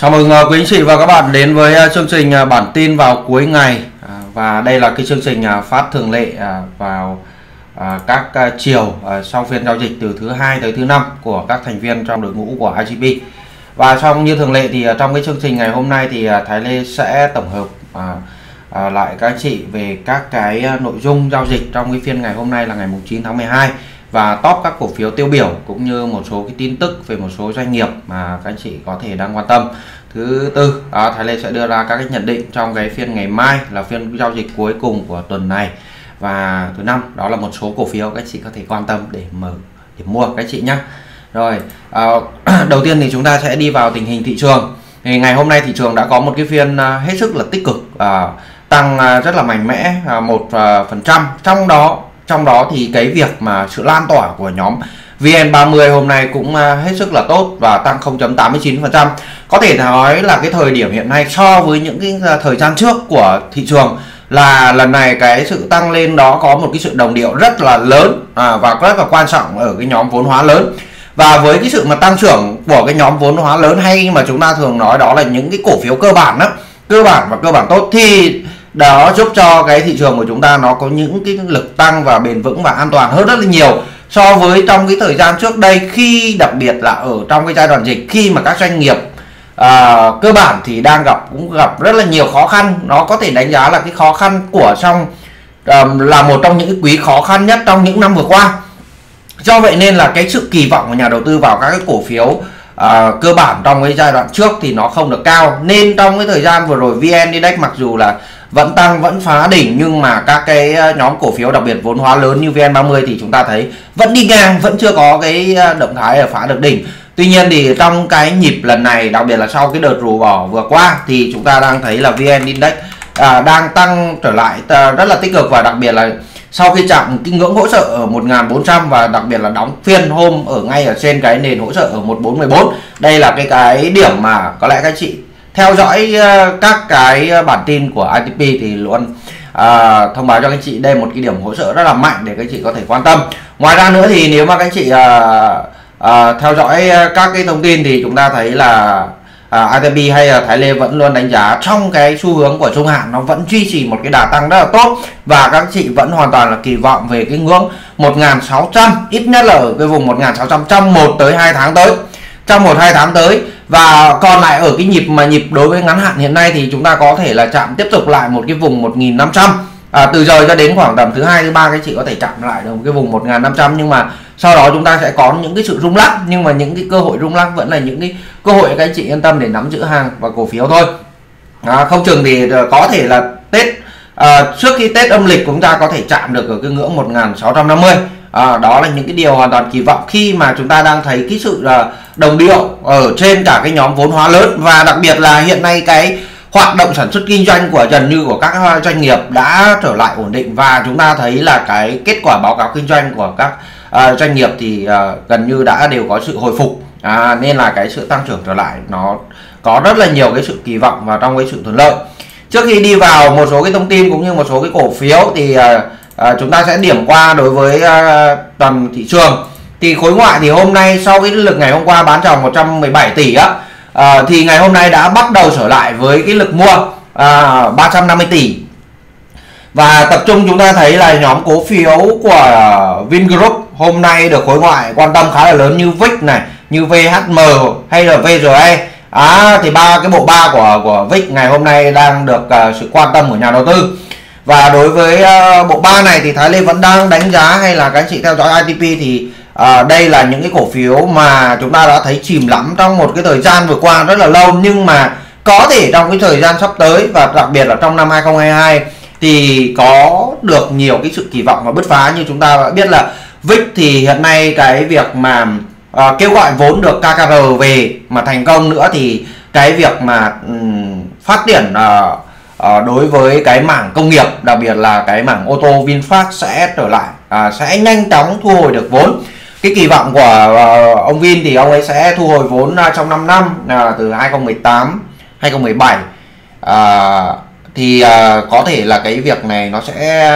Chào mừng quý anh chị và các bạn đến với chương trình bản tin vào cuối ngày. Và đây là cái chương trình phát thường lệ vào các chiều sau phiên giao dịch từ thứ hai tới thứ năm của các thành viên trong đội ngũ của ITP. Và trong như thường lệ thì trong cái chương trình ngày hôm nay thì Thái Lê sẽ tổng hợp lại các anh chị về các cái nội dung giao dịch trong cái phiên ngày hôm nay là ngày 9 tháng 12 và top các cổ phiếu tiêu biểu cũng như một số cái tin tức về một số doanh nghiệp mà các anh chị có thể đang quan tâm. Thứ tư, Thái Lê sẽ đưa ra các cái nhận định trong cái phiên ngày mai là phiên giao dịch cuối cùng của tuần này. Và thứ năm, đó là một số cổ phiếu các anh chị có thể quan tâm để mở để mua các anh chị nhé. Rồi, đầu tiên thì chúng ta sẽ đi vào tình hình thị trường. Thì ngày hôm nay thị trường đã có một cái phiên hết sức là tích cực, tăng rất là mạnh mẽ 1%. Trong đó thì cái việc mà sự lan tỏa của nhóm VN30 hôm nay cũng hết sức là tốt và tăng 0.89%. Có thể nói là cái thời điểm hiện nay so với những cái thời gian trước của thị trường là lần này cái sự tăng lên đó có một cái sự đồng điệu rất là lớn và rất là quan trọng ở cái nhóm vốn hóa lớn. Và với cái sự mà tăng trưởng của cái nhóm vốn hóa lớn hay mà chúng ta thường nói đó là những cái cổ phiếu cơ bản đó, cơ bản tốt thì đó giúp cho cái thị trường của chúng ta nó có những cái lực tăng và bền vững và an toàn hơn rất là nhiều so với trong cái thời gian trước đây, khi đặc biệt là ở trong cái giai đoạn dịch, khi mà các doanh nghiệp cơ bản thì đang gặp rất là nhiều khó khăn. Nó có thể đánh giá là cái khó khăn của là một trong những quý khó khăn nhất trong những năm vừa qua. Do vậy nên là cái sự kỳ vọng của nhà đầu tư vào các cái cổ phiếu cơ bản trong cái giai đoạn trước thì nó không được cao, nên trong cái thời gian vừa rồi VN-Index mặc dù là vẫn tăng, vẫn phá đỉnh, nhưng mà các cái nhóm cổ phiếu đặc biệt vốn hóa lớn như VN30 thì chúng ta thấy vẫn đi ngang, vẫn chưa có cái động thái phá được đỉnh. Tuy nhiên thì trong cái nhịp lần này, đặc biệt là sau cái đợt rủ bỏ vừa qua thì chúng ta đang thấy là VN-Index đang tăng trở lại rất là tích cực, và đặc biệt là sau khi chạm cái ngưỡng hỗ trợ ở 1400 và đặc biệt là đóng phiên hôm ở ngay ở trên cái nền hỗ trợ ở 1414. Đây là cái điểm mà có lẽ các chị theo dõi các cái bản tin của ITP thì luôn thông báo cho các chị đây một cái điểm hỗ trợ rất là mạnh để các chị có thể quan tâm. Ngoài ra nữa thì nếu mà các chị theo dõi các cái thông tin thì chúng ta thấy là ITP hay là Thái Lê vẫn luôn đánh giá trong cái xu hướng của trung hạn nó vẫn duy trì một cái đà tăng rất là tốt, và các chị vẫn hoàn toàn là kỳ vọng về cái ngưỡng 1600, ít nhất là ở cái vùng 1600 trong 1 tới 2 tháng tới, trong 1-2 tháng tới. Và còn lại ở cái nhịp đối với ngắn hạn hiện nay thì chúng ta có thể là chạm tiếp tục lại một cái vùng 1500 từ giờ cho đến khoảng tầm thứ hai thứ ba, các chị có thể chạm lại được cái vùng 1500, nhưng mà sau đó chúng ta sẽ có những cái sự rung lắc, nhưng mà những cái cơ hội rung lắc vẫn là những cái cơ hội các anh chị yên tâm để nắm giữ hàng và cổ phiếu thôi. Không chừng thì có thể là Tết trước khi Tết âm lịch chúng ta có thể chạm được ở cái ngưỡng 1650. Đó là những cái điều hoàn toàn kỳ vọng khi mà chúng ta đang thấy cái sự đồng điệu ở trên cả cái nhóm vốn hóa lớn, và đặc biệt là hiện nay cái hoạt động sản xuất kinh doanh của gần như của các doanh nghiệp đã trở lại ổn định, và chúng ta thấy là cái kết quả báo cáo kinh doanh của các doanh nghiệp thì gần như đã đều có sự hồi phục, nên là cái sự tăng trưởng trở lại nó có rất là nhiều cái sự kỳ vọng và trong cái sự thuận lợi. Trước khi đi vào một số cái thông tin cũng như một số cái cổ phiếu thì chúng ta sẽ điểm qua đối với toàn thị trường. Thì khối ngoại thì hôm nay sau cái lực ngày hôm qua bán tròng 117 tỷ á, thì ngày hôm nay đã bắt đầu trở lại với cái lực mua 350 tỷ. Và tập trung chúng ta thấy là nhóm cổ phiếu của Vingroup hôm nay được khối ngoại quan tâm khá là lớn, như VIC này, như VHM hay là VRE. Thì ba cái bộ ba của VIC ngày hôm nay đang được sự quan tâm của nhà đầu tư. Và đối với bộ ba này thì Thái Lê vẫn đang đánh giá, hay là các anh chị theo dõi ITP thì đây là những cái cổ phiếu mà chúng ta đã thấy chìm lắm trong một cái thời gian vừa qua rất là lâu, nhưng mà có thể trong cái thời gian sắp tới và đặc biệt là trong năm 2022 thì có được nhiều cái sự kỳ vọng và bứt phá. Như chúng ta đã biết là VIC thì hiện nay cái việc mà kêu gọi vốn được KKR về mà thành công nữa thì cái việc mà phát triển đối với cái mảng công nghiệp, đặc biệt là cái mảng ô tô VinFast sẽ trở lại, sẽ nhanh chóng thu hồi được vốn. Cái kỳ vọng của ông Vin thì ông ấy sẽ thu hồi vốn trong 5 năm từ 2018, 2017 thì có thể là cái việc này nó sẽ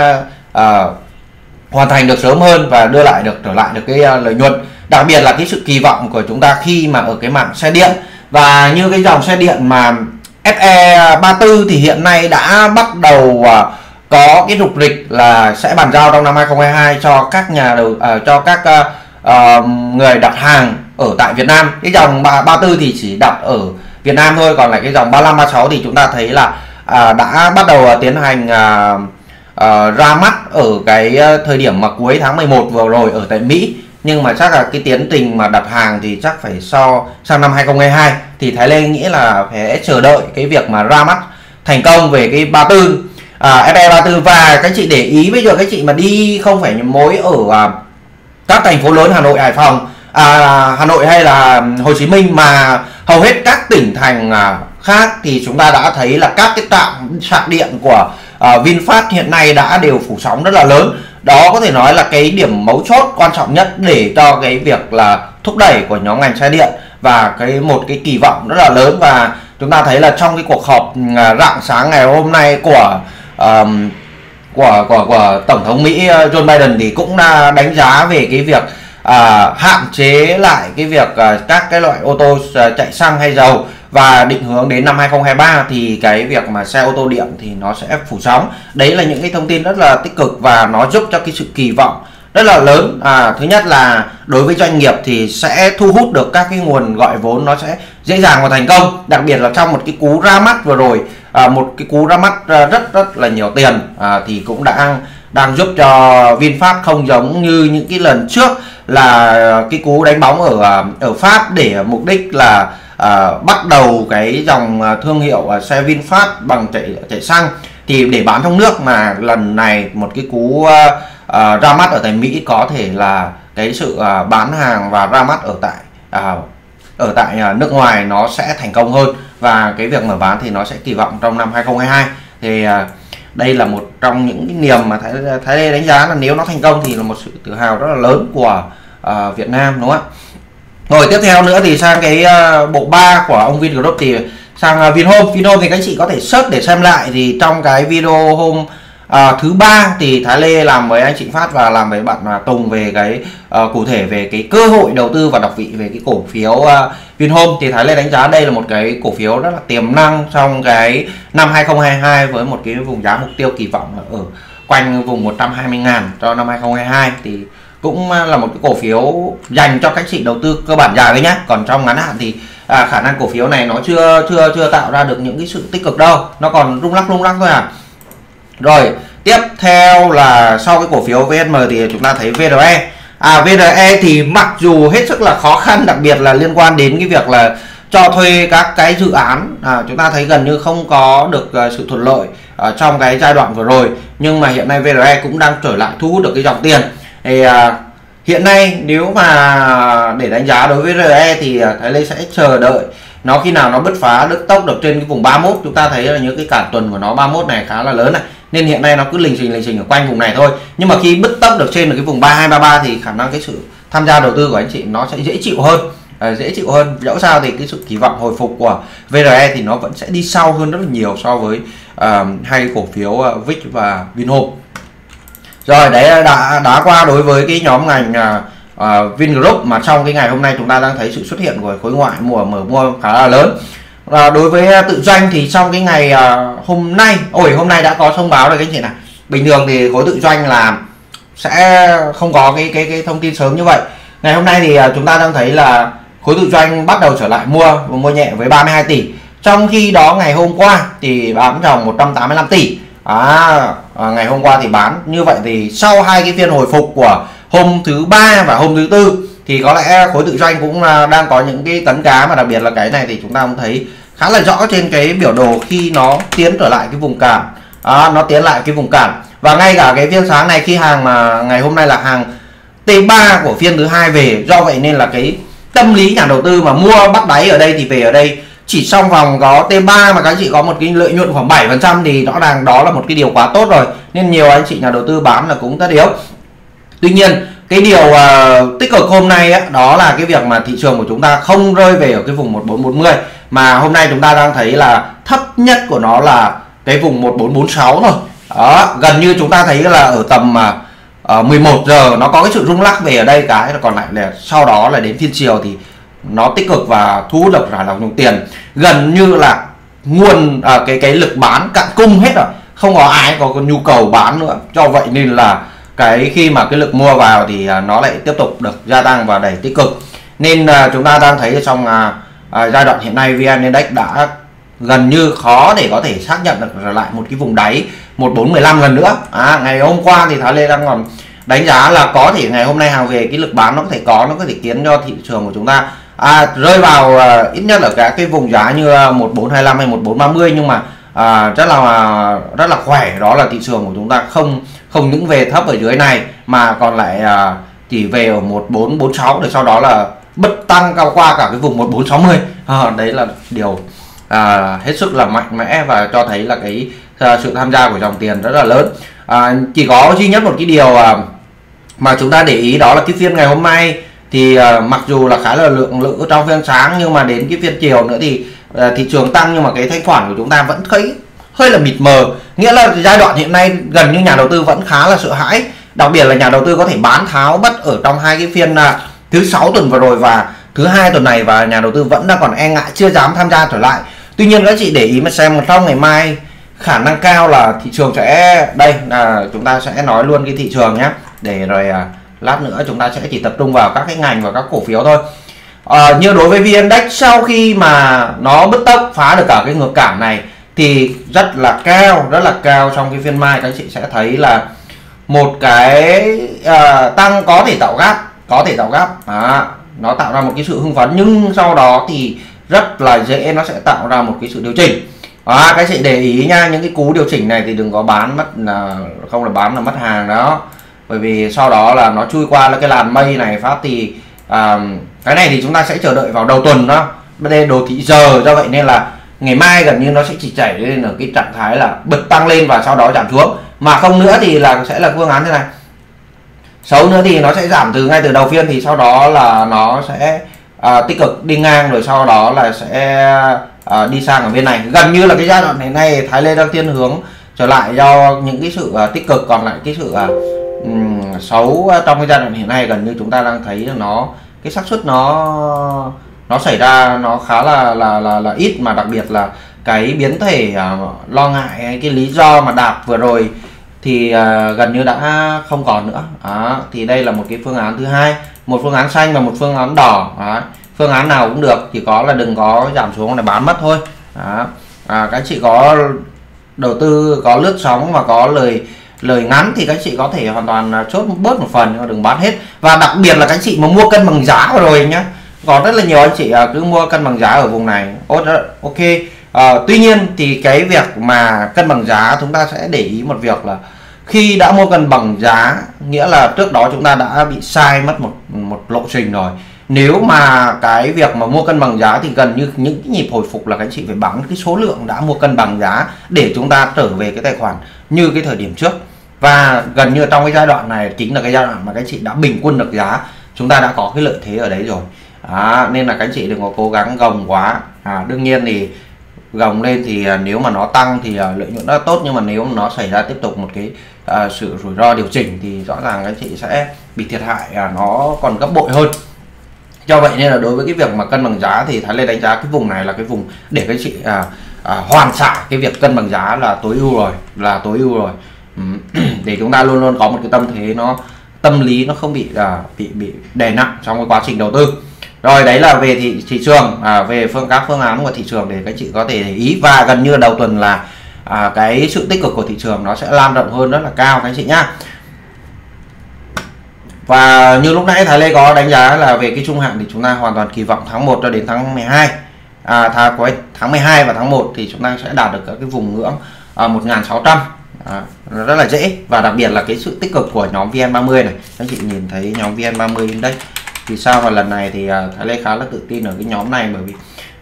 hoàn thành được sớm hơn và đưa lại được trở lại được cái lợi nhuận. Đặc biệt là cái sự kỳ vọng của chúng ta khi mà ở cái mảng xe điện Và như cái dòng xe điện mà FE 34 thì hiện nay đã bắt đầu có cái rục rịch là sẽ bàn giao trong năm 2022 cho các người đặt hàng ở tại Việt Nam. Cái dòng 34 thì chỉ đặt ở Việt Nam thôi, còn lại cái dòng 35, 36 thì chúng ta thấy là đã bắt đầu tiến hành ra mắt ở cái thời điểm mà cuối tháng 11 vừa rồi ở tại Mỹ. Nhưng mà chắc là cái tiến trình mà đặt hàng thì chắc phải sang năm 2022 thì Thái Lê nghĩ là phải chờ đợi cái việc mà ra mắt thành công về cái 34 FE 34. Và các chị để ý bây giờ các chị mà đi không phải mỗi ở các thành phố lớn Hà Nội, Hải Phòng, Hà Nội hay là Hồ Chí Minh, mà hầu hết các tỉnh thành khác thì chúng ta đã thấy là các cái trạm điện của VinFast hiện nay đã đều phủ sóng rất là lớn. Đó có thể nói là cái điểm mấu chốt quan trọng nhất để cho cái việc là thúc đẩy của nhóm ngành xe điện, và một cái kỳ vọng rất là lớn. Và chúng ta thấy là trong cái cuộc họp rạng sáng ngày hôm nay của Tổng thống Mỹ John Biden thì cũng đã đánh giá về cái việc hạn chế lại cái việc các cái loại ô tô chạy xăng hay dầu, và định hướng đến năm 2023 thì cái việc mà xe ô tô điện thì nó sẽ phủ sóng. Đấy là những cái thông tin rất là tích cực và nó giúp cho cái sự kỳ vọng rất là lớn. Thứ nhất là đối với doanh nghiệp thì sẽ thu hút được các cái nguồn gọi vốn, nó sẽ dễ dàng và thành công, đặc biệt là trong một cái cú ra mắt vừa rồi, một cái cú ra mắt rất là nhiều tiền thì cũng đang giúp cho VinFast không giống như những cái lần trước là cái cú đánh bóng ở Pháp để mục đích là bắt đầu cái dòng thương hiệu xe VinFast bằng chạy xăng thì để bán trong nước, mà lần này một cái cú ra mắt ở tại Mỹ có thể là cái sự bán hàng và ra mắt ở tại nước ngoài nó sẽ thành công hơn, và cái việc mở bán thì nó sẽ kỳ vọng trong năm 2022. Thì đây là một trong những cái niềm mà Thái Lê đánh giá là nếu nó thành công thì là một sự tự hào rất là lớn của Việt Nam, đúng không ạ? Rồi tiếp theo nữa thì sang cái bộ 3 của ông Vingroup thì sang Vinhomes. Vinhomes thì các chị có thể search để xem lại, thì trong cái video hôm thứ ba thì Thái Lê làm với anh Trịnh Phát và làm với bạn Tùng về cái cụ thể về cái cơ hội đầu tư và đọc vị về cái cổ phiếu Vinhomes. Thì Thái Lê đánh giá đây là một cái cổ phiếu rất là tiềm năng trong cái năm 2022 với một cái vùng giá mục tiêu kỳ vọng là ở quanh vùng 120.000 cho năm 2022, thì cũng là một cái cổ phiếu dành cho các chị đầu tư cơ bản dài đấy nhá. Còn trong ngắn hạn thì khả năng cổ phiếu này nó chưa tạo ra được những cái sự tích cực đâu, nó còn rung lắc thôi à. Rồi tiếp theo là sau cái cổ phiếu VNM thì chúng ta thấy VRE. VRE thì mặc dù hết sức là khó khăn, đặc biệt là liên quan đến cái việc là cho thuê các cái dự án, chúng ta thấy gần như không có được sự thuận lợi trong cái giai đoạn vừa rồi, nhưng mà hiện nay VRE cũng đang trở lại thu hút được cái dòng tiền. Thì hiện nay nếu mà để đánh giá đối với VRE thì Thái Lê sẽ chờ đợi nó khi nào nó bứt phá đứt tốc được trên cái vùng 31. Chúng ta thấy là những cái cản tuần của nó 31 này khá là lớn này, nên hiện nay nó cứ lình xình ở quanh vùng này thôi. Nhưng mà khi bứt tốc được trên cái vùng 32, 33 thì khả năng cái sự tham gia đầu tư của anh chị nó sẽ dễ chịu hơn. Dẫu sao thì cái sự kỳ vọng hồi phục của VRE thì nó vẫn sẽ đi sau hơn rất là nhiều so với hai cổ phiếu VIC và Vinhomes. Rồi đấy đã qua đối với cái nhóm ngành Vingroup, mà trong cái ngày hôm nay chúng ta đang thấy sự xuất hiện của khối ngoại mở mua khá là lớn. Đối với tự doanh thì trong cái ngày hôm nay đã có thông báo rồi các anh chị này. Bình thường thì khối tự doanh là sẽ không có cái thông tin sớm như vậy. Ngày hôm nay thì chúng ta đang thấy là khối tự doanh bắt đầu trở lại mua nhẹ với 32 tỷ. Trong khi đó ngày hôm qua thì bán dòng 185 tỷ. Ngày hôm qua thì bán như vậy, thì sau hai cái phiên hồi phục của hôm thứ ba và hôm thứ tư thì có lẽ khối tự doanh cũng đang có những cái tấn cá, mà đặc biệt là cái này thì chúng ta cũng thấy khá là rõ trên cái biểu đồ khi nó tiến trở lại cái vùng cản, và ngay cả cái phiên sáng này khi hàng mà ngày hôm nay là hàng T3 của phiên thứ hai về. Do vậy nên là cái tâm lý nhà đầu tư mà mua bắt đáy ở đây thì về ở đây chỉ trong vòng có T3 mà các anh chị có một cái lợi nhuận khoảng 7% thì rõ ràng đó là một cái điều quá tốt rồi, nên nhiều anh chị nhà đầu tư bán là cũng tất yếu. Tuy nhiên cái điều tích cực hôm nay đó là cái việc mà thị trường của chúng ta không rơi về ở cái vùng 1440, mà hôm nay chúng ta đang thấy là thấp nhất của nó là cái vùng 1446 rồi. Đó, gần như chúng ta thấy là ở tầm 11 giờ nó có cái sự rung lắc về ở đây, cái còn lại là sau đó là đến phiên chiều thì nó tích cực và thu hút được cả dòng tiền, gần như là nguồn cái lực bán cạn cung hết rồi, không có ai có nhu cầu bán nữa. Cho vậy nên là khi mà cái lực mua vào thì nó lại tiếp tục được gia tăng và đẩy tích cực. Nên chúng ta đang thấy trong giai đoạn hiện nay VN-Index đã gần như khó để có thể xác nhận được lại một cái vùng đáy 1415 lần nữa. Ngày hôm qua thì Thái Lê đang còn đánh giá là có thể ngày hôm nay hàng về cái lực bán nó có thể có, nó có thể khiến cho thị trường của chúng ta rơi vào ít nhất ở các cái vùng giá như 1425 hay 1430, nhưng mà rất là khỏe, đó là thị trường của chúng ta không những về thấp ở dưới này mà còn lại chỉ về ở 1446 để sau đó là bất tăng cao qua cả cái vùng 1460. Đấy là điều hết sức là mạnh mẽ và cho thấy là cái sự tham gia của dòng tiền rất là lớn. Chỉ có duy nhất một cái điều mà chúng ta để ý, đó là cái phiên ngày hôm nay thì mặc dù là khá là lượng lự trong phiên sáng, nhưng mà đến cái phiên chiều nữa thì thị trường tăng, nhưng mà cái thanh khoản của chúng ta vẫn thấy hơi là mịt mờ. Nghĩa là giai đoạn hiện nay gần như nhà đầu tư vẫn khá là sợ hãi, đặc biệt là nhà đầu tư có thể bán tháo bất ở trong hai cái phiên thứ sáu tuần vừa rồi và thứ hai tuần này, và nhà đầu tư vẫn đang còn e ngại, chưa dám tham gia trở lại. Tuy nhiên các chị để ý mà xem, trong ngày mai khả năng cao là thị trường sẽ đây là chúng ta sẽ nói luôn cái thị trường nhé, để rồi lát nữa chúng ta sẽ chỉ tập trung vào các cái ngành và các cổ phiếu thôi. Như đối với VN-Index, sau khi mà nó bứt tốc phá được cả cái ngược cản này thì rất là cao trong cái phiên mai. Các chị sẽ thấy là một cái tăng có thể tạo gap, nó tạo ra một cái sự hưng phấn, nhưng sau đó thì rất là dễ nó sẽ tạo ra một cái sự điều chỉnh. Các chị để ý nha, những cái cú điều chỉnh này thì đừng có bán mất, không là bán là mất hàng đó, bởi vì sau đó là nó chui qua cái làn mây này phát thì cái này thì chúng ta sẽ chờ đợi vào đầu tuần đó, đây đồ thị giờ. Do vậy nên là ngày mai gần như nó sẽ chỉ chảy lên ở cái trạng thái là bật tăng lên và sau đó giảm xuống, mà không nữa thì là sẽ là phương án thế này, xấu nữa thì nó sẽ giảm từ ngay từ đầu phiên, thì sau đó là nó sẽ tích cực đi ngang, rồi sau đó là sẽ đi sang ở bên này. Gần như là cái giai đoạn này này Thái Lê đang thiên hướng trở lại do những cái sự tích cực, còn lại cái sự xấu trong cái giai đoạn hiện nay gần như chúng ta đang thấy là nó cái xác suất nó xảy ra nó khá là ít, mà đặc biệt là cái biến thể lo ngại, cái lý do mà đạp vừa rồi thì gần như đã không còn nữa. Thì đây là một cái phương án thứ hai, một phương án xanh và một phương án đỏ. Phương án nào cũng được, chỉ có là đừng có giảm xuống là bán mất thôi. Các chị có đầu tư có lướt sóng và có lời ngắn thì các chị có thể hoàn toàn chốt bớt một phần, nhưng mà đừng bán hết. Và đặc biệt là các chị mà mua cân bằng giá rồi nhé, còn rất là nhiều anh chị cứ mua cân bằng giá ở vùng này. Ok, tuy nhiên thì cái việc mà cân bằng giá chúng ta sẽ để ý một việc là khi đã mua cân bằng giá, nghĩa là trước đó chúng ta đã bị sai mất một lộ trình rồi. Nếu mà cái việc mà mua cân bằng giá thì gần như những cái nhịp hồi phục là các chị phải bán cái số lượng đã mua cân bằng giá để chúng ta trở về cái tài khoản như cái thời điểm trước. Và gần như trong cái giai đoạn này chính là cái giai đoạn mà các chị đã bình quân được giá, chúng ta đã có cái lợi thế ở đấy rồi. Nên là các chị đừng có cố gắng gồng quá. Đương nhiên thì gồng lên thì nếu mà nó tăng thì lợi nhuận rất là tốt, nhưng mà nếu mà nó xảy ra tiếp tục một cái sự rủi ro điều chỉnh thì rõ ràng các chị sẽ bị thiệt hại nó còn gấp bội hơn. Do vậy nên là đối với cái việc mà cân bằng giá thì Thái Lê đánh giá cái vùng này là cái vùng để các chị hoàn xả cái việc cân bằng giá là tối ưu rồi, để chúng ta luôn luôn có một cái tâm thế nó tâm lý nó không bị bị đè nặng trong cái quá trình đầu tư. Rồi đấy là về thị trường, về các phương án của thị trường để các chị có thể để ý. Và gần như đầu tuần là cái sự tích cực của thị trường nó sẽ lan rộng hơn rất là cao các chị nhá. Và như lúc nãy Thái Lê có đánh giá là về cái trung hạn thì chúng ta hoàn toàn kỳ vọng tháng 1 cho đến tháng 12, tháng 12 và tháng 1 thì chúng ta sẽ đạt được các cái vùng ngưỡng 1600, rất là dễ. Và đặc biệt là cái sự tích cực của nhóm VN30 này, các chị nhìn thấy nhóm VN30 Index thì sao mà lần này thì Thái Lê khá là tự tin ở cái nhóm này, bởi vì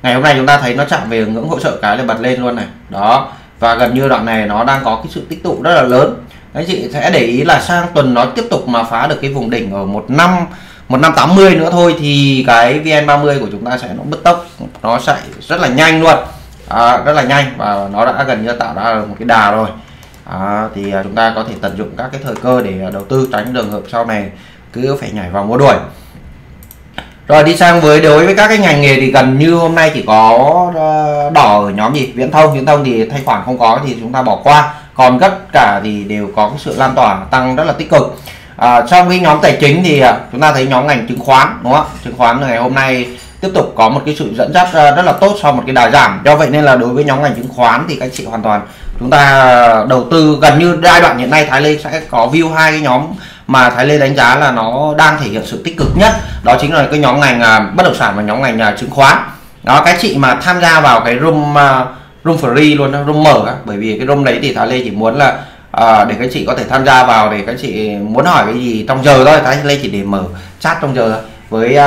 ngày hôm nay chúng ta thấy nó chạm về ngưỡng hỗ trợ cái là bật lên luôn này đó, và gần như đoạn này nó đang có cái sự tích tụ rất là lớn. Các chị sẽ để ý là sang tuần nó tiếp tục mà phá được cái vùng đỉnh ở 1580 nữa thôi thì cái VN30 của chúng ta sẽ nó bứt tốc, nó chạy rất là nhanh luôn, rất là nhanh, và nó đã gần như tạo ra một cái đà rồi. Thì chúng ta có thể tận dụng các cái thời cơ để đầu tư, tránh trường hợp sau này cứ phải nhảy vào mua đuổi. Rồi đi sang với đối với các cái ngành nghề thì gần như hôm nay chỉ có đỏ ở nhóm gì? Viễn thông thì thanh khoản không có thì chúng ta bỏ qua. Còn tất cả thì đều có sự lan tỏa tăng rất là tích cực. Trong cái nhóm tài chính thì chúng ta thấy nhóm ngành chứng khoán, đúng không? Chứng khoán ngày hôm nay tiếp tục có một cái sự dẫn dắt rất là tốt sau một cái đà giảm. Do vậy nên là đối với nhóm ngành chứng khoán thì các chị hoàn toàn chúng ta đầu tư gần như giai đoạn hiện nay. Thái Lê sẽ có view hai cái nhóm mà Thái Lê đánh giá là nó đang thể hiện sự tích cực nhất, đó chính là cái nhóm ngành bất động sản và nhóm ngành chứng khoán. Đó, các chị mà tham gia vào cái room free luôn, room mở, bởi vì cái room đấy thì Thái Lê chỉ muốn là để các chị có thể tham gia vào, để các chị muốn hỏi cái gì trong giờ thôi. Thái Lê chỉ để mở chat trong giờ thôi. Với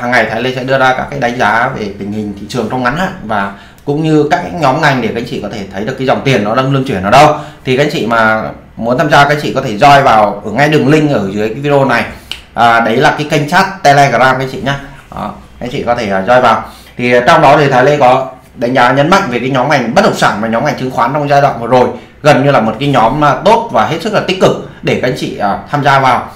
hàng ngày Thái Lê sẽ đưa ra các cái đánh giá về tình hình thị trường trong ngắn hạn và cũng như các nhóm ngành để các anh chị có thể thấy được cái dòng tiền nó đang luân chuyển ở đâu. Thì các anh chị mà muốn tham gia, các anh chị có thể join vào ở ngay đường link ở dưới cái video này. Đấy là cái kênh chat Telegram các anh chị nhá. Đó, các anh chị có thể join vào. Thì trong đó thì Thái Lê có đánh giá nhấn mạnh về cái nhóm ngành bất động sản và nhóm ngành chứng khoán trong giai đoạn vừa rồi, gần như là một cái nhóm tốt và hết sức là tích cực để các anh chị tham gia vào.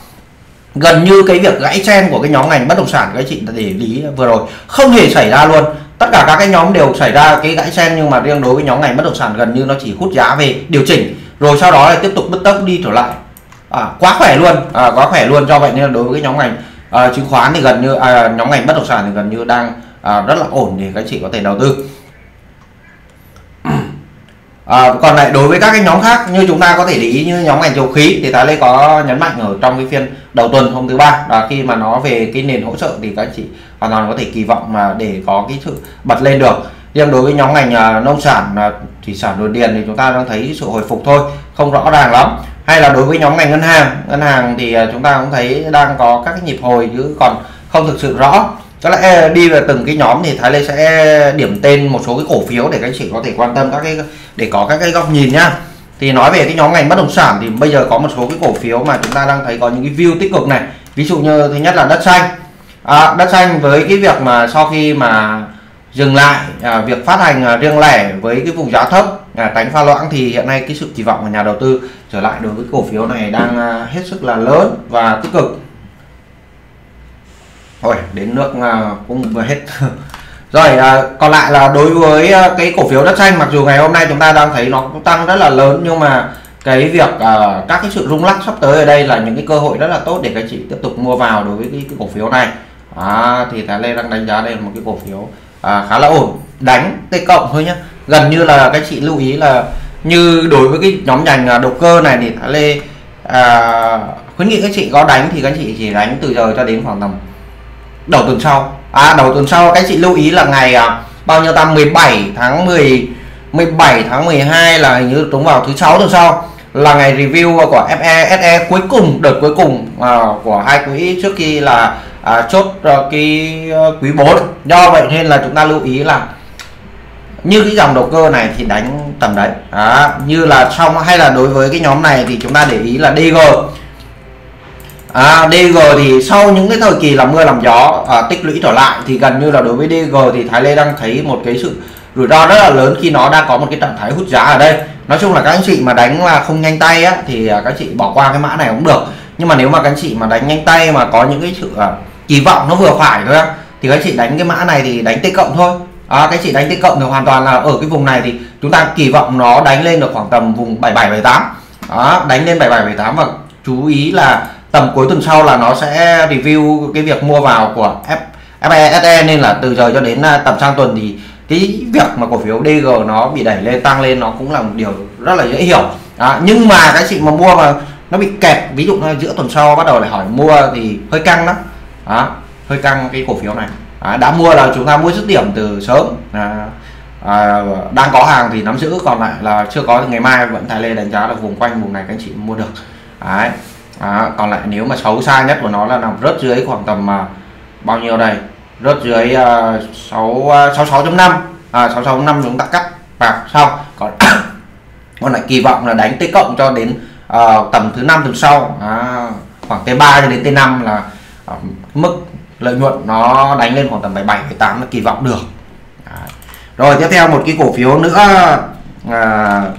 Gần như cái việc gãy trend của cái nhóm ngành bất động sản các anh chị để lý vừa rồi không hề xảy ra luôn. Tất cả các cái nhóm đều xảy ra cái gãy trend, nhưng mà riêng đối với nhóm ngành bất động sản gần như nó chỉ hút giá về điều chỉnh rồi sau đó lại tiếp tục bứt tốc đi trở lại. Quá khỏe luôn, quá khỏe luôn. Do vậy nên đối với cái nhóm ngành chứng khoán thì gần như nhóm ngành bất động sản thì gần như đang rất là ổn để các chị có thể đầu tư. Còn lại đối với các cái nhóm khác như chúng ta có thể để ý như nhóm ngành dầu khí thì Thái Lê có nhấn mạnh ở trong cái phiên đầu tuần hôm thứ ba, và khi mà nó về cái nền hỗ trợ thì các chị hoàn toàn có thể kỳ vọng mà để có cái sự bật lên được. Riêng đối với nhóm ngành nông sản, thủy sản, đồ điền thì chúng ta đang thấy sự hồi phục thôi, không rõ ràng lắm. Hay là đối với nhóm ngành ngân hàng thì chúng ta cũng thấy đang có các cái nhịp hồi chứ còn không thực sự rõ. Tức là đi về từng cái nhóm thì Thái Lê sẽ điểm tên một số cái cổ phiếu để các anh chị có thể quan tâm các cái để có các cái góc nhìn nhá. Thì nói về cái nhóm ngành bất động sản thì bây giờ có một số cái cổ phiếu mà chúng ta đang thấy có những cái view tích cực này. Ví dụ như thứ nhất là đất xanh. Đất xanh với cái việc mà sau khi mà dừng lại việc phát hành riêng lẻ với cái vùng giá thấp tránh pha loãng thì hiện nay cái sự kỳ vọng của nhà đầu tư trở lại đối với cổ phiếu này đang hết sức là lớn và tích cực. Rồi, đến nước cũng vừa hết. Rồi, còn lại là đối với cái cổ phiếu đất xanh, mặc dù ngày hôm nay chúng ta đang thấy nó cũng tăng rất là lớn, nhưng mà cái việc các cái sự rung lắc sắp tới ở đây là những cái cơ hội rất là tốt để các chị tiếp tục mua vào đối với cái cổ phiếu này. Thì Thái Lê đang đánh giá đây là một cái cổ phiếu khá là ổn, đánh T cộng thôi nhé. Gần như là các chị lưu ý là như đối với cái nhóm ngành đầu cơ này thì Thái Lê khuyến nghị các chị có đánh thì các chị chỉ đánh từ giờ cho đến khoảng tầm đầu tuần sau. Đầu tuần sau các chị lưu ý là ngày bao nhiêu ta, 17 tháng 12 là hình như đúng vào thứ sáu tuần sau là ngày review của FE SE cuối cùng, đợt cuối cùng của hai quỹ trước khi là chốt cái quý 4. Do vậy nên là chúng ta lưu ý là như cái dòng đầu cơ này thì đánh tầm đấy. Như là xong. Hay là đối với cái nhóm này thì chúng ta để ý là DG. DG thì sau những cái thời kỳ là mưa làm gió tích lũy trở lại thì gần như là đối với DG thì Thái Lê đang thấy một cái sự rủi ro rất là lớn khi nó đang có một cái trạng thái hút giá ở đây. Nói chung là các anh chị mà đánh là không nhanh tay á, thì các chị bỏ qua cái mã này cũng được. Nhưng mà nếu mà các anh chị mà đánh nhanh tay mà có những cái sự kỳ vọng nó vừa phải thôi á, thì các chị đánh cái mã này thì đánh T cộng thôi. Các chị đánh T cộng thì hoàn toàn là ở cái vùng này thì chúng ta kỳ vọng nó đánh lên được khoảng tầm vùng 77 78. Đánh lên 77 78 và chú ý là tầm cuối tuần sau là nó sẽ review cái việc mua vào của FESE, nên là từ giờ cho đến tầm sang tuần thì cái việc mà cổ phiếu DG nó bị đẩy lên tăng lên nó cũng là một điều rất là dễ hiểu. Nhưng mà các chị mà mua mà nó bị kẹt, ví dụ giữa tuần sau bắt đầu lại hỏi mua thì hơi căng lắm. Hơi căng cái cổ phiếu này. Đã mua là chúng ta mua dứt điểm từ sớm, đang có hàng thì nắm giữ, còn lại là chưa có thì ngày mai vẫn Thái Lê đánh giá là vùng quanh vùng này các chị mua được. Đấy. Còn lại nếu mà xấu xa nhất của nó là nằm rớt dưới khoảng tầm bao nhiêu đây, rớt dưới 66.5, 66.5 chúng ta cắt vào xong. Còn lại kỳ vọng là đánh T cộng cho đến tầm thứ năm tuần sau, khoảng T3 cho đến T5 là mức lợi nhuận nó đánh lên khoảng tầm 77 78 là kỳ vọng được. Rồi tiếp theo một cái cổ phiếu nữa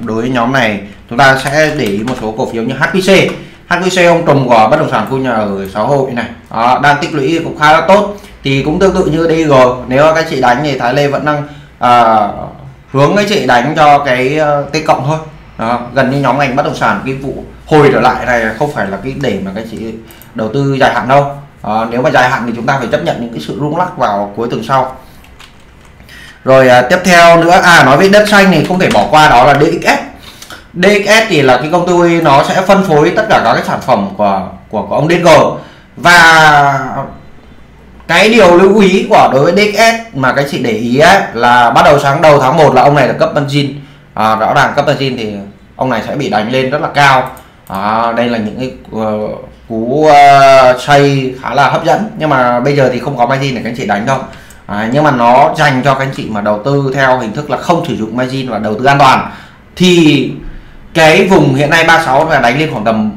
đối với nhóm này chúng ta sẽ để ý một số cổ phiếu như HPC. HPC ông trùm của bất động sản khu nhà ở xã hội này, đang tích lũy cũng khá là tốt. thì cũng tương tự như DG. Nếu các chị đánh thì Thái Lê vẫn đang hướng các chị đánh cho cái T cộng thôi. Đó, gần như nhóm ngành bất động sản cái vụ hồi trở lại này không phải là cái để mà các chị đầu tư dài hạn đâu. Nếu mà dài hạn thì chúng ta phải chấp nhận những cái sự rung lắc vào cuối tuần sau. Rồi tiếp theo nữa, nói về đất xanh thì không thể bỏ qua đó là DXS. DXS thì là cái công ty nó sẽ phân phối tất cả các cái sản phẩm của ông DG. Và cái điều lưu ý của đối với DXS mà các chị để ý ấy, là bắt đầu sáng đầu tháng 1 là ông này là cấp margin. Rõ ràng cấp margin thì ông này sẽ bị đánh lên rất là cao. Đây là những cái cú xây khá là hấp dẫn, nhưng mà bây giờ thì không có margin để các anh chị đánh đâu. Nhưng mà nó dành cho các anh chị mà đầu tư theo hình thức là không sử dụng margin và đầu tư an toàn, thì cái vùng hiện nay 36 là đánh lên khoảng tầm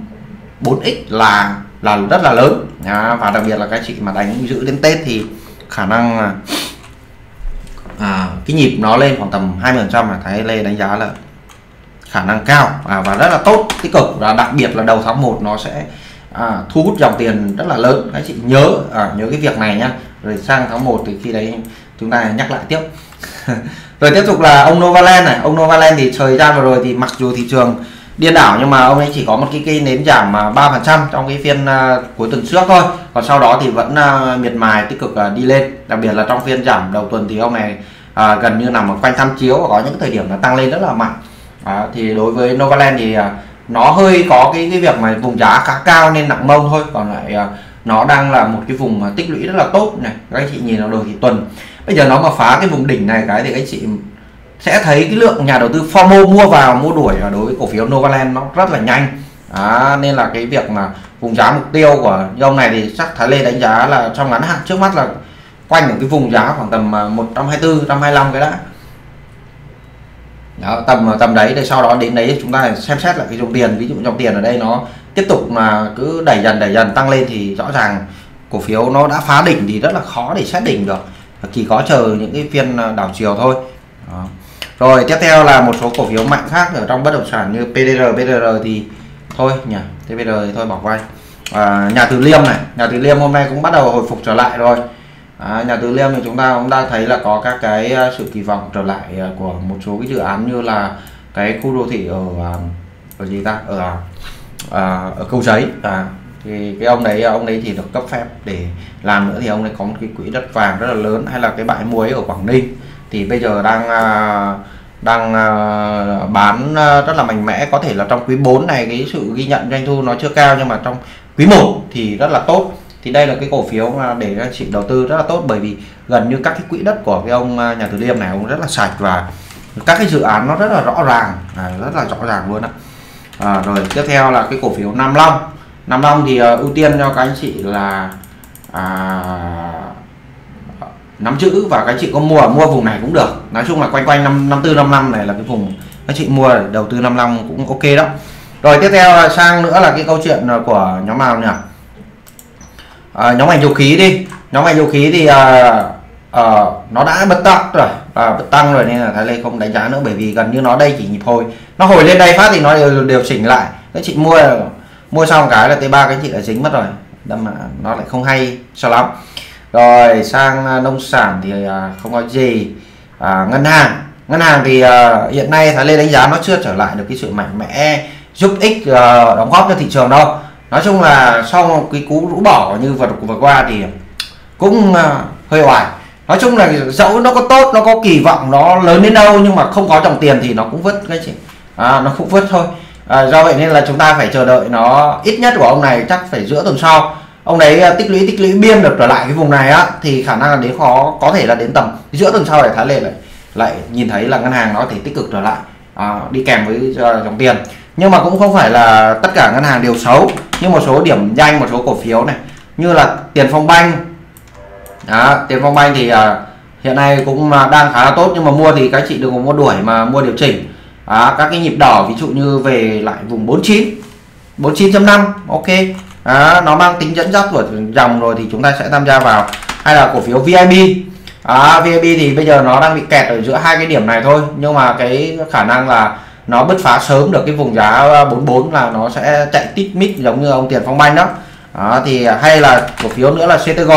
4x là rất là lớn. Và đặc biệt là các chị mà đánh giữ đến Tết thì khả năng cái nhịp nó lên khoảng tầm 20% mà Thái Lê đánh giá là khả năng cao và rất là tốt, tích cực. Và đặc biệt là đầu tháng 1 nó sẽ thu hút dòng tiền rất là lớn. Các chị nhớ nhớ cái việc này nhá, rồi sang tháng 1 thì khi đấy chúng ta nhắc lại tiếp. Rồi tiếp tục là ông Novaland này. Ông Novaland thì thời gian vừa rồi thì mặc dù thị trường điên đảo nhưng mà ông ấy chỉ có một cái nến giảm 3% trong cái phiên cuối tuần trước thôi, còn sau đó thì vẫn miệt mài tích cực đi lên. Đặc biệt là trong phiên giảm đầu tuần thì ông này gần như nằm ở quanh tham chiếu và có những thời điểm là tăng lên rất là mạnh. Thì đối với Novaland thì nó hơi có cái việc mà vùng giá khá cao nên nặng mông thôi, còn lại nó đang là một cái vùng tích lũy rất là tốt này. Các anh chị nhìn vào đồ thị tuần, bây giờ nó mà phá cái vùng đỉnh này cái thì các anh chị sẽ thấy cái lượng nhà đầu tư FOMO mua vào mua đuổi ở đối với cổ phiếu Novaland nó rất là nhanh. Nên là cái việc mà vùng giá mục tiêu của dòng này thì chắc Thái Lê đánh giá là trong ngắn hạn trước mắt là quanh những cái vùng giá khoảng tầm 124, 125 cái đã. Đó, tầm đấy, để sau đó đến đấy chúng ta xem xét lại cái dòng tiền. Ví dụ dòng tiền ở đây nó tiếp tục mà cứ đẩy dần tăng lên thì rõ ràng cổ phiếu nó đã phá đỉnh thì rất là khó để xét đỉnh được, chỉ có chờ những cái phiên đảo chiều thôi. Đó. Rồi tiếp theo là một số cổ phiếu mạnh khác ở trong bất động sản như PDR thì thôi nhỉ, TPR thì thôi bỏ qua. Nhà Từ Liêm này, Nhà Từ Liêm hôm nay cũng bắt đầu hồi phục trở lại rồi. Nhà Từ Liêm thì chúng ta cũng đang thấy là có các cái sự kỳ vọng trở lại của một số cái dự án như là cái khu đô thị ở Cầu Giấy. Thì cái ông đấy thì được cấp phép để làm nữa, thì ông ấy có một cái quỹ đất vàng rất là lớn, hay là cái bãi muối ở Quảng Ninh thì bây giờ đang bán rất là mạnh mẽ. Có thể là trong quý 4 này cái sự ghi nhận doanh thu nó chưa cao, nhưng mà trong quý 1 thì rất là tốt. Thì đây là cái cổ phiếu mà để các chị đầu tư rất là tốt, bởi vì gần như các cái quỹ đất của cái ông Nhà Từ Liêm này ông rất là sạch và các cái dự án nó rất là rõ ràng, rất là rõ ràng luôn. Rồi tiếp theo là cái cổ phiếu Nam Long. Nam Long thì ưu tiên cho các anh chị là nắm giữ, và các anh chị có mua vùng này cũng được. Nói chung là quanh 54-55 này là cái vùng các chị mua để đầu tư Nam Long cũng ok đó. Rồi tiếp theo là sang nữa là cái câu chuyện của nhóm nào nhỉ? Nhóm ngành dầu khí đi. Nhóm ngành dầu khí thì nó đã bật tăng rồi nên là Thái Lê không đánh giá nữa, bởi vì gần như nó đây chỉ nhịp hồi, nó hồi lên đây phát thì nó điều chỉnh lại. Các chị mua xong cái là T3 các chị đã dính mất rồi, đâm mà nó lại không hay sao lắm. Rồi sang nông sản thì không có gì. Ngân hàng thì hiện nay Thái Lê đánh giá nó chưa trở lại được cái sự mạnh mẽ giúp ích đóng góp cho thị trường đâu. Nói chung là sau cái cú rũ bỏ như vừa qua thì cũng hơi hoài. Nói chung là dẫu nó có tốt, nó có kỳ vọng nó lớn đến đâu nhưng mà không có dòng tiền thì nó cũng vứt cái chị, nó cũng vứt thôi. Do vậy nên là chúng ta phải chờ đợi nó ít nhất của ông này chắc phải giữa tuần sau. Ông đấy tích lũy biên được trở lại cái vùng này á, thì khả năng là đến có thể là đến tầm giữa tuần sau để Thái Lê lại nhìn thấy là ngân hàng nó thì tích cực trở lại, đi kèm với dòng tiền. Nhưng mà cũng không phải là tất cả ngân hàng đều xấu, nhưng một số điểm danh, một số cổ phiếu này như là Tiền Phong Banh. Tiền Phong Banh thì hiện nay cũng đang khá là tốt, nhưng mà mua thì các chị đừng có mua đuổi mà mua điều chỉnh. Các cái nhịp đỏ ví dụ như về lại vùng 49.5 ok, nó mang tính dẫn dắt của dòng rồi thì chúng ta sẽ tham gia vào. Hay là cổ phiếu VIB. VIB thì bây giờ nó đang bị kẹt ở giữa hai cái điểm này thôi, nhưng mà cái khả năng là nó bứt phá sớm được cái vùng giá 44 là nó sẽ chạy tít mít giống như ông Tiền Phong Banh đó. Thì hay là cổ phiếu nữa là CTG.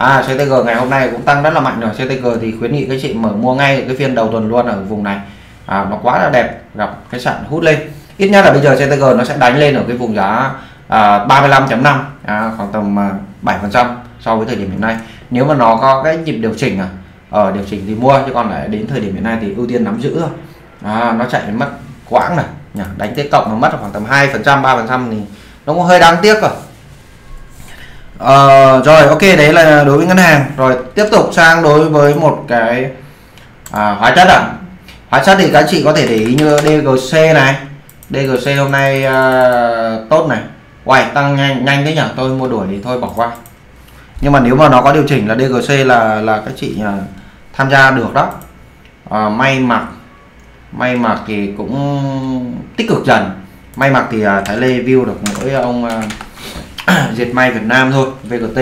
CTG ngày hôm nay cũng tăng rất là mạnh rồi. CTG thì khuyến nghị các chị mở mua ngay cái phiên đầu tuần luôn ở vùng này, nó quá là đẹp, gặp cái sàn hút lên. Ít nhất là bây giờ CTG nó sẽ đánh lên ở cái vùng giá 35.5, khoảng tầm 7% so với thời điểm hiện nay. Nếu mà nó có cái nhịp điều chỉnh ở điều chỉnh thì mua, chứ còn lại đến thời điểm hiện nay thì ưu tiên nắm giữ thôi. Nó chạy mất quãng này, đánh tới cộng nó mất khoảng tầm 2%, 3% thì nó cũng hơi đáng tiếc rồi. Rồi, ok, đấy là đối với ngân hàng. Rồi tiếp tục sang đối với một cái hóa chất . Hóa chất thì các chị có thể để ý như DGC này. DGC hôm nay tốt này. Uầy, tăng nhanh thế nhỉ, tôi mua đuổi thì thôi bỏ qua. Nhưng mà nếu mà nó có điều chỉnh là DGC là các chị tham gia được đó. May mặc thì cũng tích cực dần. May mặc thì Thái Lê view được mỗi ông dệt may Việt Nam thôi, VGT.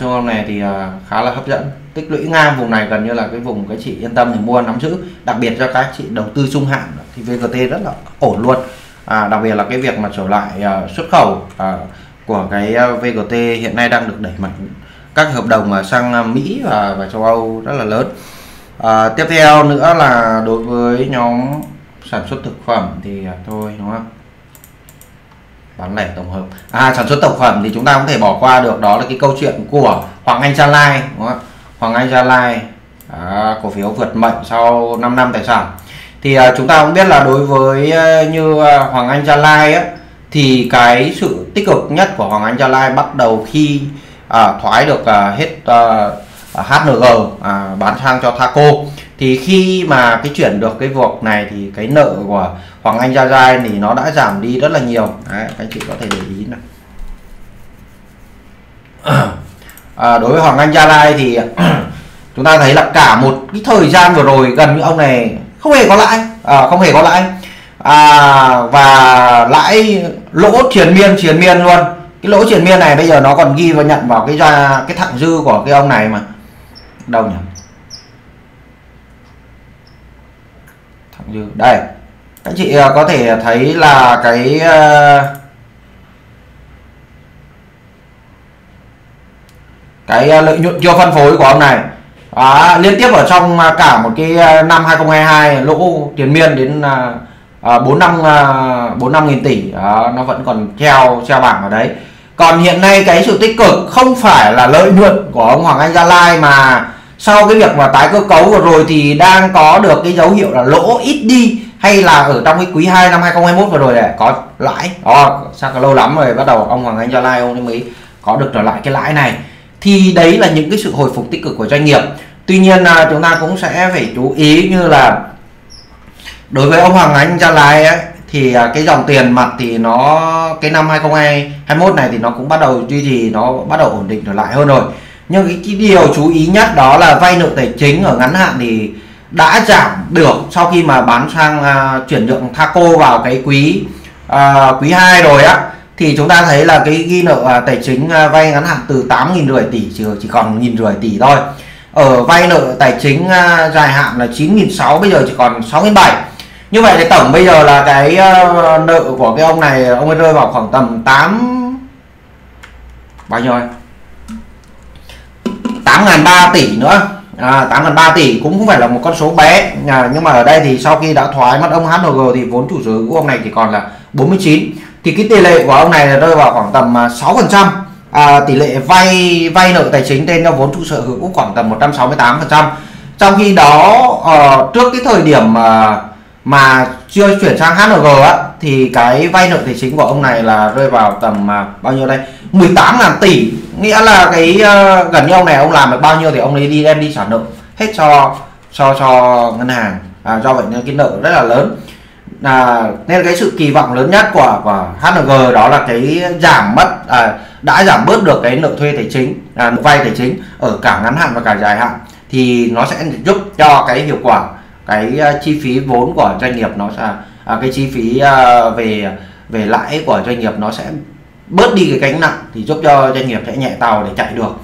Trong hôm này thì khá là hấp dẫn. Tích lũy ngang vùng này gần như là cái vùng các chị yên tâm thì mua nắm giữ. Đặc biệt cho các chị đầu tư trung hạn thì VGT rất là ổn luôn. Đặc biệt là cái việc mà trở lại xuất khẩu của cái VGT hiện nay đang được đẩy mạnh, các hợp đồng sang Mỹ và châu Âu rất là lớn. Tiếp theo nữa là đối với nhóm sản xuất thực phẩm thì thôi, đúng không? Bán lẻ tổng hợp. Sản xuất thực phẩm thì chúng ta không thể bỏ qua được, đó là cái câu chuyện của Hoàng Anh Gia Lai, đúng không? Hoàng Anh Gia Lai, cổ phiếu vượt mệnh sau 5 năm tài sản. Thì chúng ta cũng biết là đối với như Hoàng Anh Gia Lai ấy, thì cái sự tích cực nhất của Hoàng Anh Gia Lai bắt đầu khi thoái được hết HNG, bán sang cho Thaco. Thì khi mà cái chuyển được cái vọc này thì cái nợ của Hoàng Anh Gia Lai thì nó đã giảm đi rất là nhiều. Đấy, các anh chị có thể để ý này. Đối với Hoàng Anh Gia Lai thì chúng ta thấy là cả một cái thời gian vừa rồi gần như ông này không hề có lãi, và lãi lỗ triền miên luôn. Cái lỗ triền miên này bây giờ nó còn ghi và nhận vào cái thặng dư của cái ông này mà. Đâu nhỉ? Thặng dư. Đây. Các chị có thể thấy là cái lợi nhuận chưa phân phối của ông này liên tiếp ở trong cả một cái năm 2022 lỗ tiền miên đến 45.000 tỷ, nó vẫn còn treo bảng ở đấy. Còn hiện nay cái sự tích cực không phải là lợi nhuận của ông Hoàng Anh Gia Lai, mà sau cái việc mà tái cơ cấu vừa rồi thì đang có được cái dấu hiệu là lỗ ít đi, hay là ở trong cái quý 2 năm 2021 vừa rồi để có lãi đó. Sao lâu lắm rồi bắt đầu ông Hoàng Anh Gia Lai ông mới có được trở lại cái lãi này. Thì đấy là những cái sự hồi phục tích cực của doanh nghiệp. Tuy nhiên là chúng ta cũng sẽ phải chú ý như là đối với ông Hoàng Anh Gia Lai ấy, thì cái dòng tiền mặt thì nó cái năm 2021 này thì nó cũng bắt đầu duy trì, nó bắt đầu ổn định trở lại hơn rồi. Nhưng cái điều chú ý nhất đó là vay nợ tài chính ở ngắn hạn thì đã giảm được sau khi mà bán sang chuyển nhượng Thaco vào cái quý 2 rồi á. Thì chúng ta thấy là cái ghi nợ tài chính vay ngắn hạn từ 8.500 tỷ chỉ còn 1.500 tỷ thôi. Ở vay nợ tài chính dài hạn là 9.600, bây giờ chỉ còn 6.700. Như vậy thì tổng bây giờ là cái nợ của cái ông này, ông ấy rơi vào khoảng tầm 8.300 tỷ nữa. 8.300 tỷ cũng không phải là một con số bé, nhưng mà ở đây thì sau khi đã thoái mất ông HNG thì vốn chủ sở hữu của ông này chỉ còn là 49. Thì cái tỷ lệ của ông này là rơi vào khoảng tầm 6%, tỷ lệ vay nợ tài chính trên vốn chủ sở hữu cũng khoảng tầm 168%. Trong khi đó trước cái thời điểm mà chưa chuyển sang HNG á, thì cái vay nợ tài chính của ông này là rơi vào tầm bao nhiêu đây, 18.000 tỷ. Nghĩa là cái gần như ông này ông làm được bao nhiêu thì ông ấy đi đem đi trả nợ hết cho ngân hàng. Do vậy nên cái nợ rất là lớn. Nên cái sự kỳ vọng lớn nhất của HNG đó là cái giảm mất đã giảm bớt được cái nợ thuê tài chính, vay tài chính ở cả ngắn hạn và cả dài hạn, thì nó sẽ giúp cho cái hiệu quả cái chi phí vốn của doanh nghiệp, nó sẽ cái chi phí về lãi của doanh nghiệp nó sẽ bớt đi cái gánh nặng, thì giúp cho doanh nghiệp sẽ nhẹ tàu để chạy được.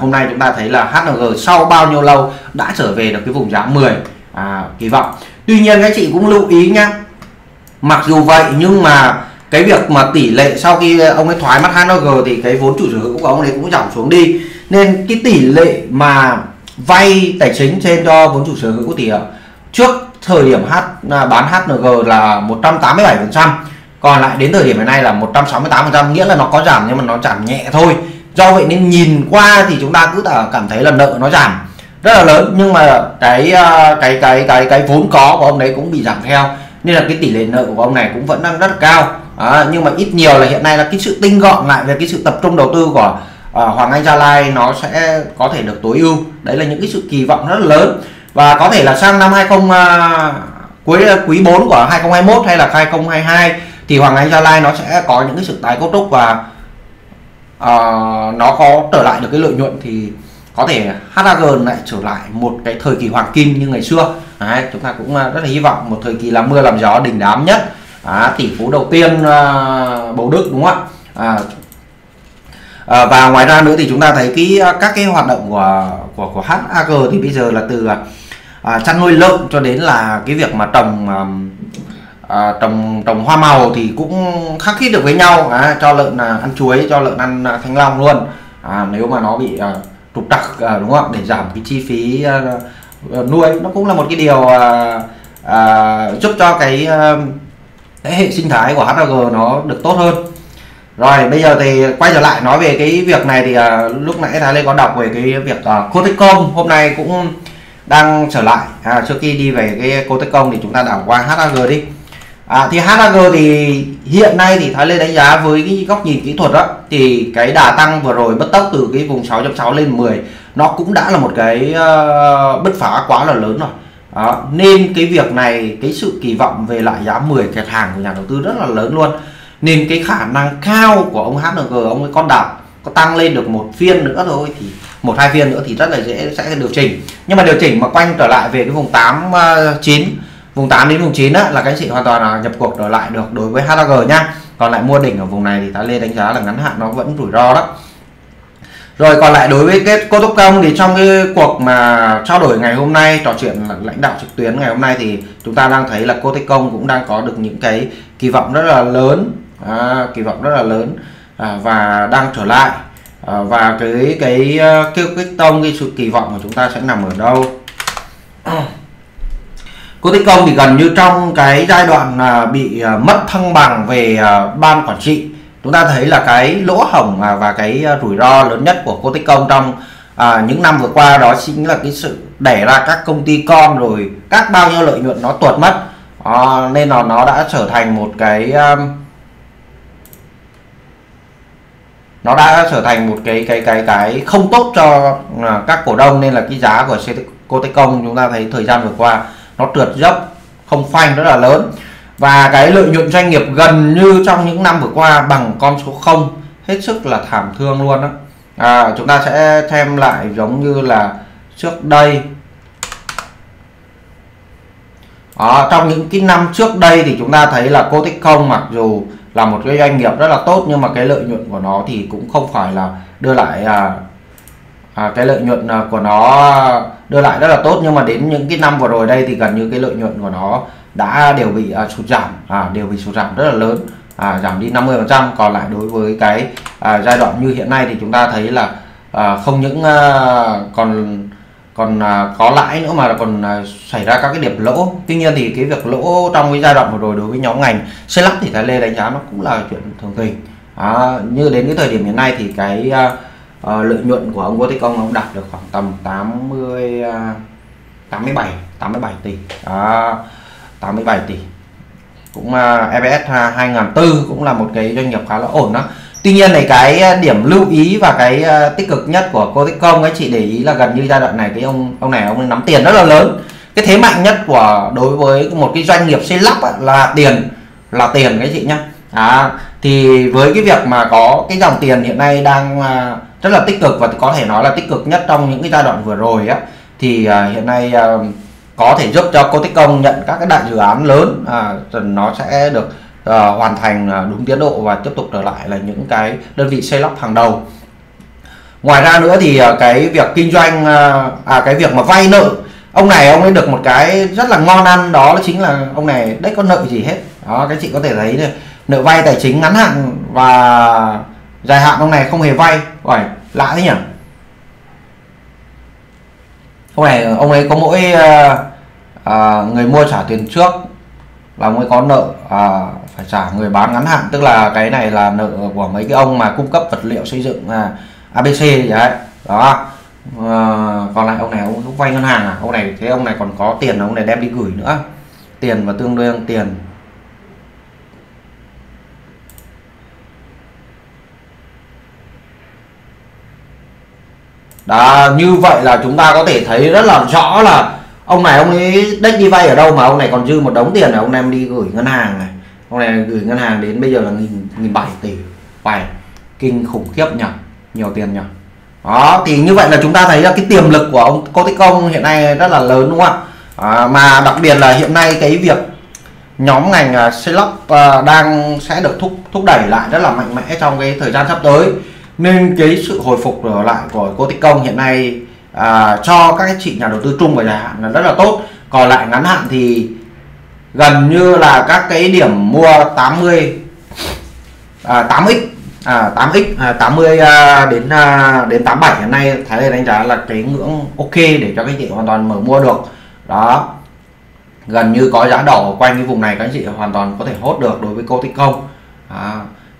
Hôm nay chúng ta thấy là HNG sau bao nhiêu lâu đã trở về được cái vùng giá 10 kỳ vọng. Tuy nhiên các chị cũng lưu ý nhé, mặc dù vậy nhưng mà cái việc mà tỷ lệ sau khi ông ấy thoái mất HNG thì cái vốn chủ sở hữu của ông ấy cũng giảm xuống đi. Nên cái tỷ lệ mà vay tài chính trên cho vốn chủ sở hữu của tỷ hiệu trước thời điểm bán HNG là 187%, còn lại đến thời điểm hiện nay là 168%, nghĩa là nó có giảm nhưng mà nó giảm nhẹ thôi. Do vậy nên nhìn qua thì chúng ta cứ cảm thấy là nợ nó giảm rất là lớn, nhưng mà cái vốn có của ông đấy cũng bị giảm theo, nên là cái tỷ lệ nợ của ông này cũng vẫn đang rất cao. Nhưng mà ít nhiều là hiện nay là cái sự tinh gọn lại về cái sự tập trung đầu tư của Hoàng Anh Gia Lai nó sẽ có thể được tối ưu. Đấy là những cái sự kỳ vọng rất là lớn, và có thể là sang năm quý 4 của 2021 hay là 2022 thì Hoàng Anh Gia Lai nó sẽ có những cái sự tái cấu trúc và nó có trở lại được cái lợi nhuận, thì có thể HAG lại trở lại một cái thời kỳ hoàng kim như ngày xưa. Đấy, chúng ta cũng rất là hy vọng một thời kỳ làm mưa làm gió đình đám nhất. Tỷ phú đầu tiên Bầu Đức, đúng không ạ? Và ngoài ra nữa thì chúng ta thấy các cái hoạt động của HAG thì bây giờ là từ chăn nuôi lợn cho đến là cái việc mà trồng hoa màu thì cũng khắc khít được với nhau, cho lợn ăn chuối, cho lợn ăn thanh long luôn, nếu mà nó bị trục trặc, đúng không, để giảm cái chi phí nuôi. Nó cũng là một cái điều giúp cho cái hệ sinh thái của HAG nó được tốt hơn. Rồi bây giờ thì quay trở lại nói về cái việc này thì lúc nãy Thái Lê có đọc về cái việc Coteccons hôm nay cũng đang trở lại. Trước khi đi về cái Coteccons thì chúng ta đảo qua HAG đi. Thì HAG thì hiện nay thì Thái Lê đánh giá với cái góc nhìn kỹ thuật đó, thì cái đà tăng vừa rồi bứt tốc từ cái vùng 6.6 lên 10 nó cũng đã là một cái bứt phá quá là lớn rồi. Nên cái việc này, cái sự kỳ vọng về lại giá 10 kẹt hàng của nhà đầu tư rất là lớn luôn. Nên cái khả năng cao của ông HNG, ông ấy con đạp có tăng lên được một phiên nữa thôi, thì một hai phiên nữa thì rất là dễ sẽ điều chỉnh. Nhưng mà điều chỉnh mà quanh trở lại về cái vùng 8 9, vùng 8 đến vùng 9 á, là cái chị hoàn toàn là nhập cuộc trở lại được đối với HNG nha. Còn lại mua đỉnh ở vùng này thì Thái Lê đánh giá là ngắn hạn nó vẫn rủi ro đó. Rồi còn lại đối với cái Coteccons thì trong cái cuộc mà trao đổi ngày hôm nay, trò chuyện lãnh đạo trực tuyến ngày hôm nay, thì chúng ta đang thấy là Coteccons cũng đang có được những cái kỳ vọng rất là lớn, và đang trở lại. Và cái sự kỳ vọng của chúng ta sẽ nằm ở đâu? Coteccons thì gần như trong cái giai đoạn bị mất thăng bằng về ban quản trị, chúng ta thấy là cái lỗ hổng và cái rủi ro lớn nhất của Coteccons trong những năm vừa qua đó chính là cái sự đẻ ra các công ty con, rồi các bao nhiêu lợi nhuận nó tuột mất, nên là nó đã trở thành một cái cái không tốt cho các cổ đông. Nên là cái giá của Coteccons chúng ta thấy thời gian vừa qua nó trượt dốc không phanh rất là lớn, và cái lợi nhuận doanh nghiệp gần như trong những năm vừa qua bằng con số 0, hết sức là thảm thương luôn đó. Chúng ta sẽ xem lại giống như là trước đây. Trong những cái năm trước đây thì chúng ta thấy là Coteccons mặc dù là một cái doanh nghiệp rất là tốt, nhưng mà cái lợi nhuận của nó thì cũng không phải là đưa lại cái lợi nhuận của nó đưa lại rất là tốt, nhưng mà đến những cái năm vừa rồi đây thì gần như cái lợi nhuận của nó đã đều bị sụt giảm, rất là lớn, giảm đi 50%. Còn lại đối với cái giai đoạn như hiện nay thì chúng ta thấy là không những có lãi nữa mà còn xảy ra các cái điểm lỗ. Tuy nhiên thì cái việc lỗ trong cái giai đoạn vừa rồi đối với nhóm ngành xây lắp thì Thái Lê đánh giá nó cũng là chuyện thường tình. Như đến cái thời điểm hiện nay thì cái lợi nhuận của ông Coteccons ông đạt được khoảng tầm 87 tỷ, 87 tỷ cũng EPS 2.400 cũng là một cái doanh nghiệp khá là ổn đó. Tuy nhiên này cái điểm lưu ý và cái tích cực nhất của Coteccons ấy, chị để ý là gần như giai đoạn này cái ông này nắm tiền rất là lớn. Cái thế mạnh nhất của đối với một cái doanh nghiệp xây lắp ấy, là tiền các chị nhá. Thì với cái việc mà có cái dòng tiền hiện nay đang rất là tích cực và có thể nói là tích cực nhất trong những cái giai đoạn vừa rồi á, thì hiện nay có thể giúp cho Coteccons nhận các cái đại dự án lớn, nó sẽ được hoàn thành đúng tiến độ và tiếp tục trở lại là những cái đơn vị xây lắp hàng đầu. Ngoài ra nữa thì cái việc kinh doanh, cái việc mà vay nợ, ông ấy được một cái rất là ngon ăn, đó chính là ông này đấy có nợ gì hết. Đó, các chị có thể thấy nợ vay tài chính ngắn hạn và dài hạn ông này không hề vay. Lạ thế nhỉ? Ông ấy có mỗi người mua trả tiền trước là mới có nợ phải trả người bán ngắn hạn, tức là cái này là nợ của mấy cái ông mà cung cấp vật liệu xây dựng ABC đấy đó. Còn lại ông này ông cũng vay ngân hàng à? Ông này thế ông này còn có tiền, ông này đem đi gửi nữa, tiền và tương đương tiền. Đó, như vậy là chúng ta có thể thấy rất là rõ là ông này ông ấy đếch đi vay ở đâu mà ông này còn dư một đống tiền là ông em đi gửi ngân hàng này. Ông này gửi ngân hàng đến bây giờ là 1.700 tỷ. Vài kinh khủng khiếp nhỉ, nhiều tiền nhỉ. Đó thì như vậy là chúng ta thấy là cái tiềm lực của ông Coteccons hiện nay rất là lớn đúng không ạ? Mà đặc biệt là hiện nay cái việc nhóm ngành Celoc đang sẽ được thúc đẩy lại rất là mạnh mẽ trong cái thời gian sắp tới, nên cái sự hồi phục trở lại của Coteccons hiện nay cho các chị nhà đầu tư trung và dài hạn là rất là tốt. Còn lại ngắn hạn thì gần như là các cái điểm mua 80 đến 87 hiện nay Thái Lê đánh giá là cái ngưỡng ok để cho các chị hoàn toàn mở mua được. Đó, gần như có giá đỏ quanh cái vùng này các chị hoàn toàn có thể hốt được đối với Coteccons.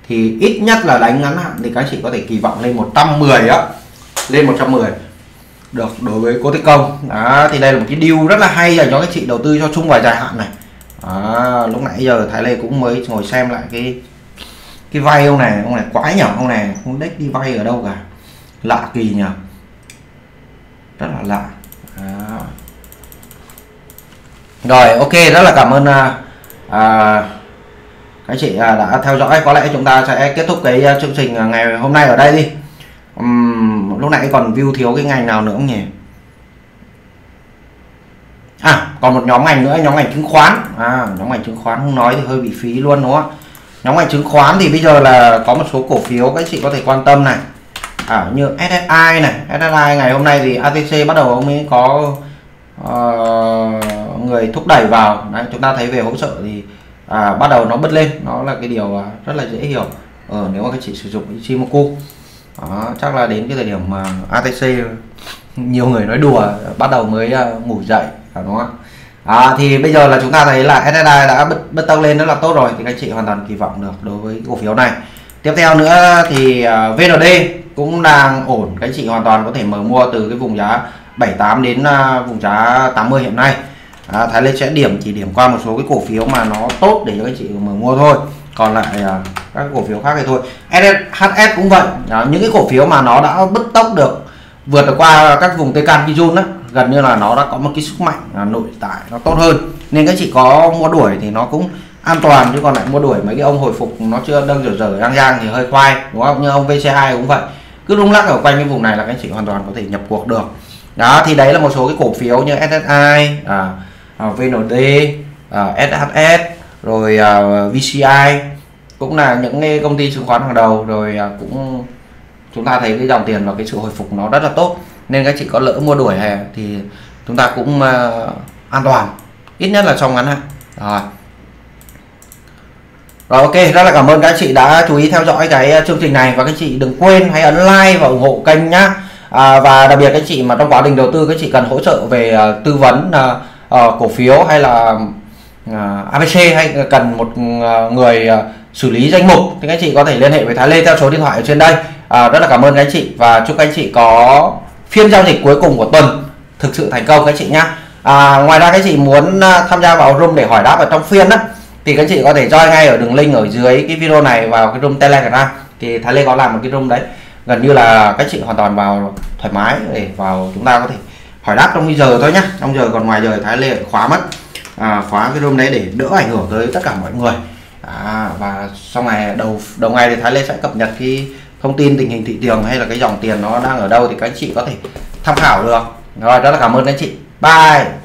Thì ít nhất là đánh ngắn hạn thì các chị có thể kỳ vọng lên 110 á, lên 110 được đối với Coteccons. Thì đây là một cái deal rất là hay dành cho các chị đầu tư cho chung và dài hạn này. Lúc nãy giờ Thái Lê cũng mới ngồi xem lại cái vay ông này quái nhở, ông này không đếch đi vay ở đâu cả, lạ kỳ nhở, rất là lạ. Rồi ok, rất là cảm ơn các chị đã theo dõi. Có lẽ chúng ta sẽ kết thúc cái chương trình ngày hôm nay ở đây đi. Lúc nãy còn view thiếu cái ngành nào nữa không nhỉ? Còn một nhóm ngành nữa, nhóm ngành chứng khoán. Nhóm ngành chứng khoán không nói thì hơi bị phí luôn đúng không? Nhóm ngành chứng khoán thì bây giờ là có một số cổ phiếu các chị có thể quan tâm này, như SSI này. SSI ngày hôm nay thì ATC bắt đầu ông ấy có người thúc đẩy vào. Đấy, chúng ta thấy về hỗ trợ thì bắt đầu nó bứt lên, nó là cái điều rất là dễ hiểu nếu mà các chị sử dụng Ichimoku. Chắc là đến cái thời điểm mà ATC nhiều người nói đùa bắt đầu mới ngủ dậy đúng không? Thì bây giờ là chúng ta thấy là SSI đã bứt tăng lên rất là tốt rồi, thì các chị hoàn toàn kỳ vọng được đối với cổ phiếu này. Tiếp theo nữa thì VND cũng đang ổn, các chị hoàn toàn có thể mở mua từ cái vùng giá 78 đến vùng giá 80 hiện nay. Thái Lê sẽ chỉ điểm qua một số cái cổ phiếu mà nó tốt để cho các chị mở mua thôi, còn lại các cổ phiếu khác thì thôi. SHS cũng vậy, những cái cổ phiếu mà nó đã bứt tốc được vượt được qua các vùng Tây Can Kijun đó, gần như là nó đã có một cái sức mạnh nội tại nó tốt hơn, nên các chị có mua đuổi thì nó cũng an toàn. Chứ còn lại mua đuổi mấy cái ông hồi phục nó chưa đang giang thì hơi khoai đúng không? Như ông VCI cũng vậy, cứ rung lắc ở quanh cái vùng này là các chị hoàn toàn có thể nhập cuộc được. Đó thì đấy là một số cái cổ phiếu như SSI, VND, SHS, rồi VCI cũng là những công ty chứng khoán hàng đầu rồi. Cũng chúng ta thấy cái dòng tiền và cái sự hồi phục nó rất là tốt, nên các chị có lỡ mua đuổi hè thì chúng ta cũng an toàn, ít nhất là trong ngắn hạn. Rồi ok, rất là cảm ơn các chị đã chú ý theo dõi cái chương trình này, và các chị đừng quên hãy ấn like và ủng hộ kênh nhá. Và đặc biệt các chị mà trong quá trình đầu tư các chị cần hỗ trợ về tư vấn cổ phiếu hay là ABC, hay cần một người xử lý danh mục thì các chị có thể liên hệ với Thái Lê theo số điện thoại ở trên đây. Rất là cảm ơn các chị và chúc các chị có phiên giao dịch cuối cùng của tuần thực sự thành công các chị nhá. Ngoài ra các chị muốn tham gia vào room để hỏi đáp ở trong phiên đó, thì các chị có thể join ngay ở đường link ở dưới cái video này vào cái room Telegram. Thì Thái Lê có làm một cái room đấy, gần như là các chị hoàn toàn vào thoải mái để vào, chúng ta có thể hỏi đáp trong giờ thôi nhá. Trong giờ, còn ngoài giờ Thái Lê khóa mất, khóa cái room đấy để đỡ ảnh hưởng tới tất cả mọi người. Và sau này đầu ngày thì Thái Lê sẽ cập nhật cái thông tin tình hình thị trường hay là cái dòng tiền nó đang ở đâu thì các anh chị có thể tham khảo được. Rồi, rất là cảm ơn các anh chị. Bye.